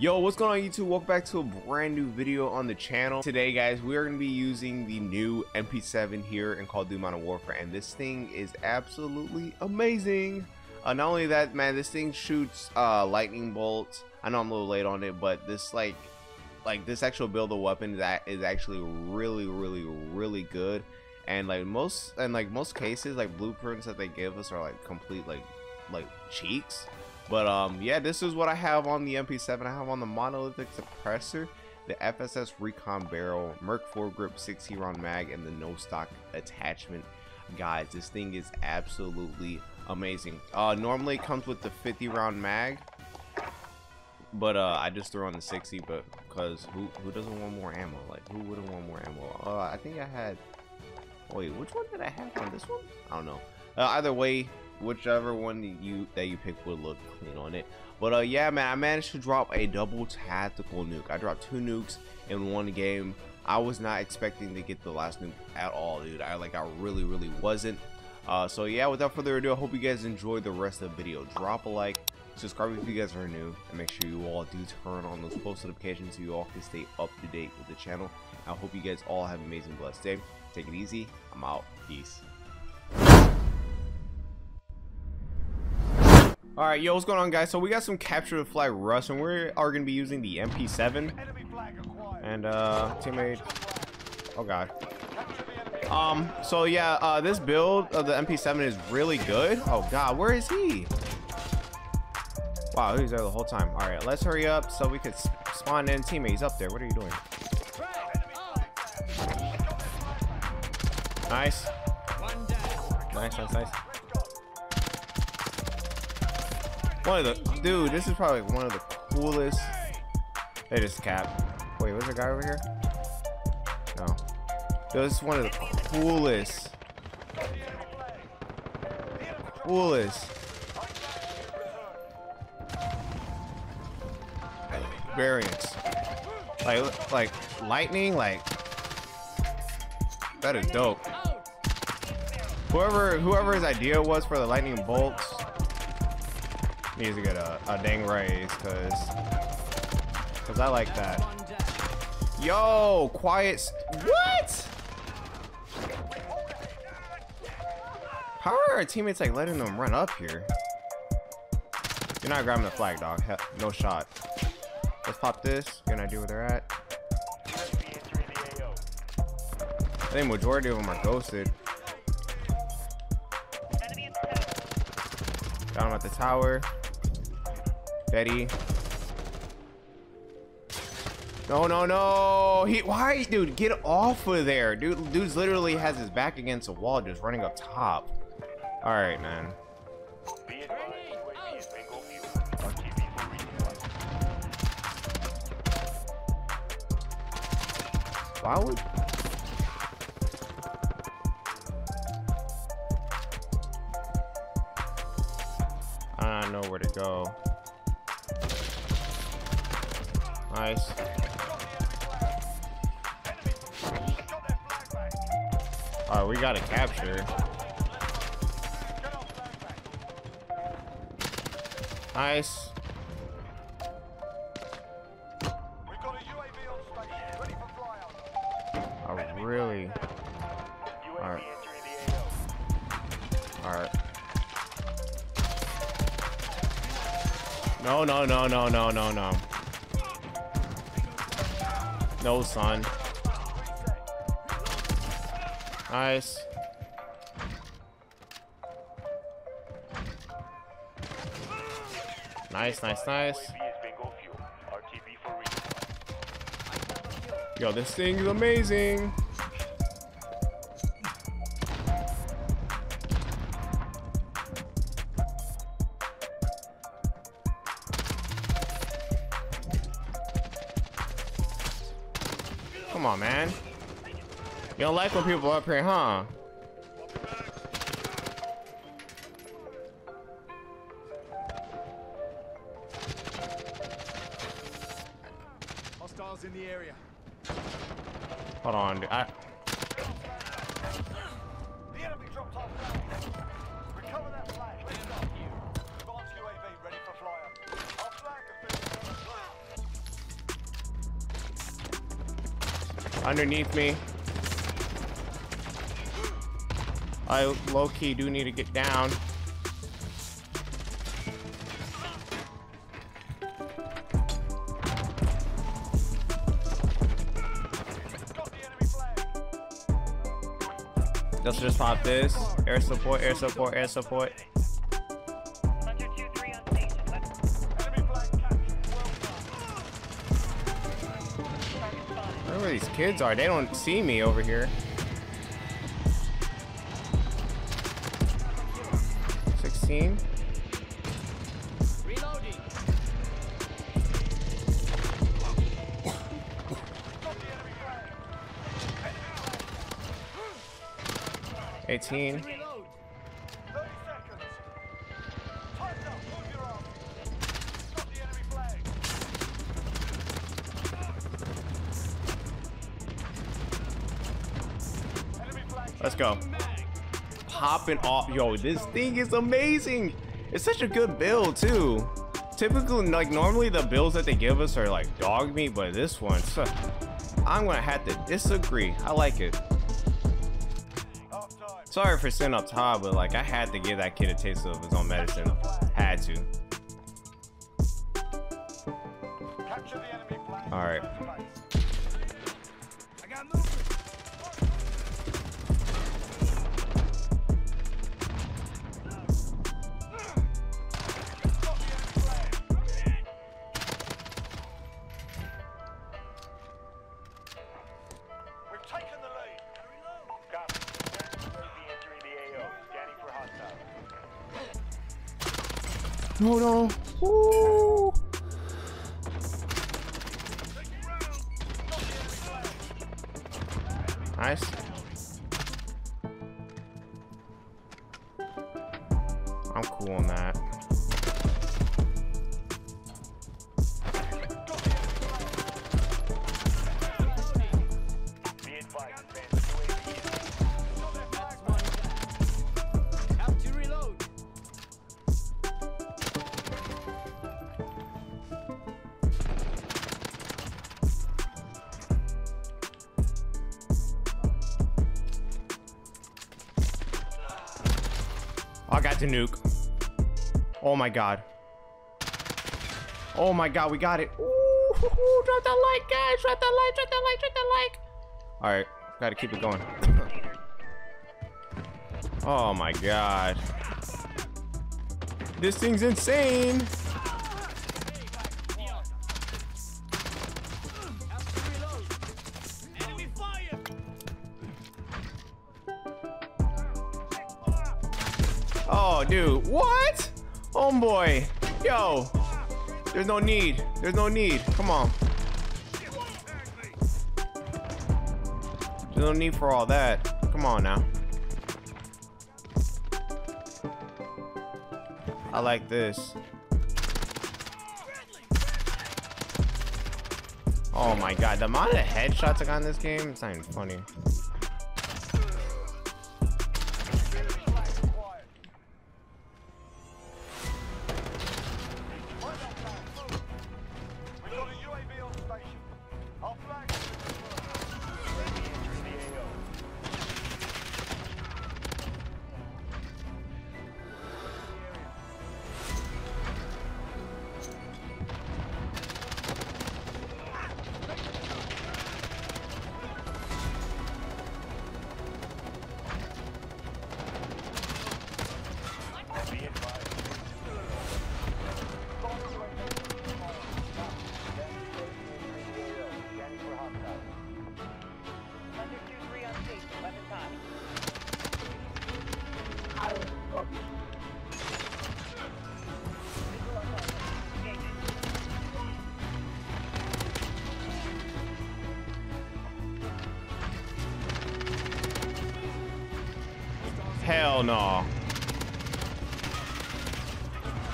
Yo, what's going on YouTube? Welcome back to a brand new video on the channel. Today guys, we're going to be using the new MP7 here in Call of Duty: Modern Warfare, and this thing is absolutely amazing. Not only that, man, this thing shoots lightning bolts. I know I'm a little late on it, but this this actual build of weapon that is actually really good. And most cases, like blueprints that they give us are like complete like cheeks. But yeah, this is what I have on the MP7. I have on the monolithic suppressor, the FSS recon barrel, Merc foregrip, 6 round mag, and the no stock attachment. Guys, this thing is absolutely amazing. Normally it comes with the 50-round mag, but I just threw on the 60. But because who doesn't want more ammo? Like, who wouldn't want more ammo? I think I had. Wait, which one did I have on this one? I don't know. Either way, whichever one that you pick would look clean on it. But yeah, man, I managed to drop a double tactical nuke. I dropped 2 nukes in one game. I was not expecting to get the last nuke at all, dude. I really wasn't. So yeah, without further ado, I hope you guys enjoyed the rest of the video. Drop a like, subscribe if you guys are new, and make sure you all do turn on those post notifications so you all can stay up to date with the channel. I hope you guys all have an amazing, blessed day. Take it easy. I'm out. Peace. Alright, yo, what's going on, guys? So we got some capture the flag rust, and we are going to be using the MP7. And teammate. Oh god. So yeah, this build of the MP7 is really good. Oh god, where is he? Wow, he's there the whole time. Alright, let's hurry up so we could spawn in teammates up there. What are you doing? Nice. Nice. One of the dude, this is probably one of the coolest. They just cap. Wait, was there a guy over here? No. Dude, this is one of the coolest variants. Like lightning, like that is dope. Whoever's idea was for the lightning bolts needs to get a dang raise, cause I like that. Yo, quiet. What? How are our teammates like letting them run up here? You're not grabbing the flag, dog. Hell, no shot. Let's pop this. Good idea where they're at. I think majority of them are ghosted. Got him at the tower. Betty. No. Why, dude? Get off of there, dude. Dude literally has his back against a wall, just running up top. All right, man. Why would? I don't know where to go. Nice. Alright, we got to capture. Nice. We got a UAV on station, ready for flyout. Oh, really? Alright. Alright. No. No, son. Nice. Nice. Yo, this thing is amazing. Come on, man. You don't like when people are up here, huh? Hostiles in the area. Hold on, dude. The enemy dropped off. Recover that flag. Advance UAV ready for flyout. Our flag has been underneath me. I low-key do need to get down. Let's just pop this. Air support, air support, air support. Where these kids are, they don't see me over here. 16. Reloading. Reloading. 18. Reload. 30 seconds. Time's up. Move your arm. Stop the enemy flag. Let's go. Hopping off. Yo, this thing is amazing. It's such a good build too. Typically, like normally the builds that they give us are like dog meat, but this one, so I'm gonna have to disagree. I like it. Sorry for sitting up top, but like I had to give that kid a taste of his own medicine. Had to. All right. No, no. Woo. Nice. I'm cool on that. I got the nuke. Oh my god. Oh my god, we got it. Ooh, drop that like, guys. Drop that like, drop that like, drop that like. All right, gotta keep it going. Oh my god. This thing's insane. Oh, dude, what? Homeboy, yo, there's no need. There's no need. Come on. There's no need for all that. Come on now. I like this. Oh my god, the amount of headshots I got in this game, it's not even funny. Hell no.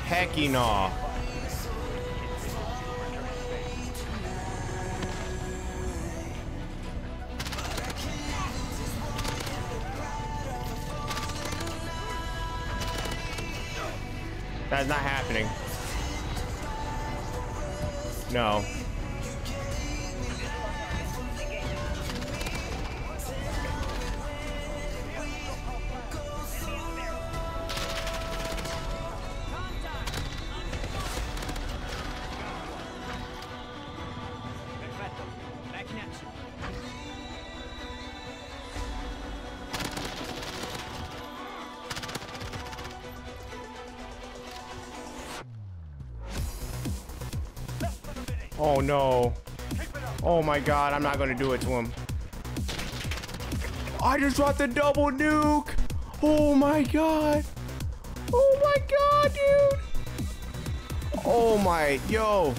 Hecky no. That's not happening. No. Oh no. Oh my god, I'm not gonna do it to him. I just dropped the double nuke. Oh my god. Oh my god, dude. Oh my, yo.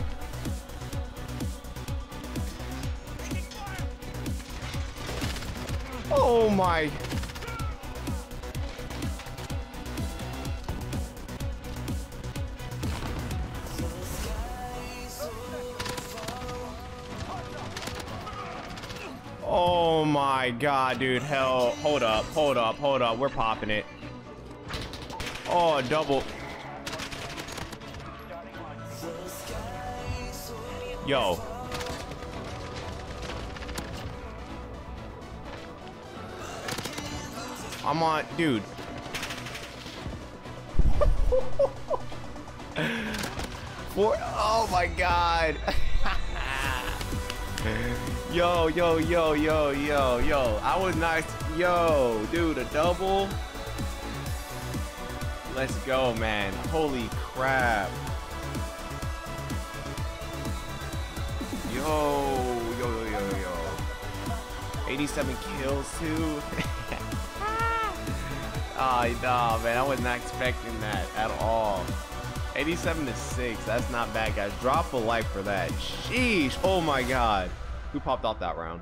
Oh my. Oh my god, dude. Hell, hold up, hold up, hold up. We're popping it. Oh, double. Yo. I'm on, dude. Oh my god. Yo, yo, yo, yo, yo, yo. I was not, yo, dude, a double. Let's go, man. Holy crap. Yo, yo, yo, yo, yo. 87 kills, too. Oh, nah, man, I was not expecting that at all. 87-6, that's not bad, guys. Drop a like for that. Sheesh, oh my god. Who popped off that round?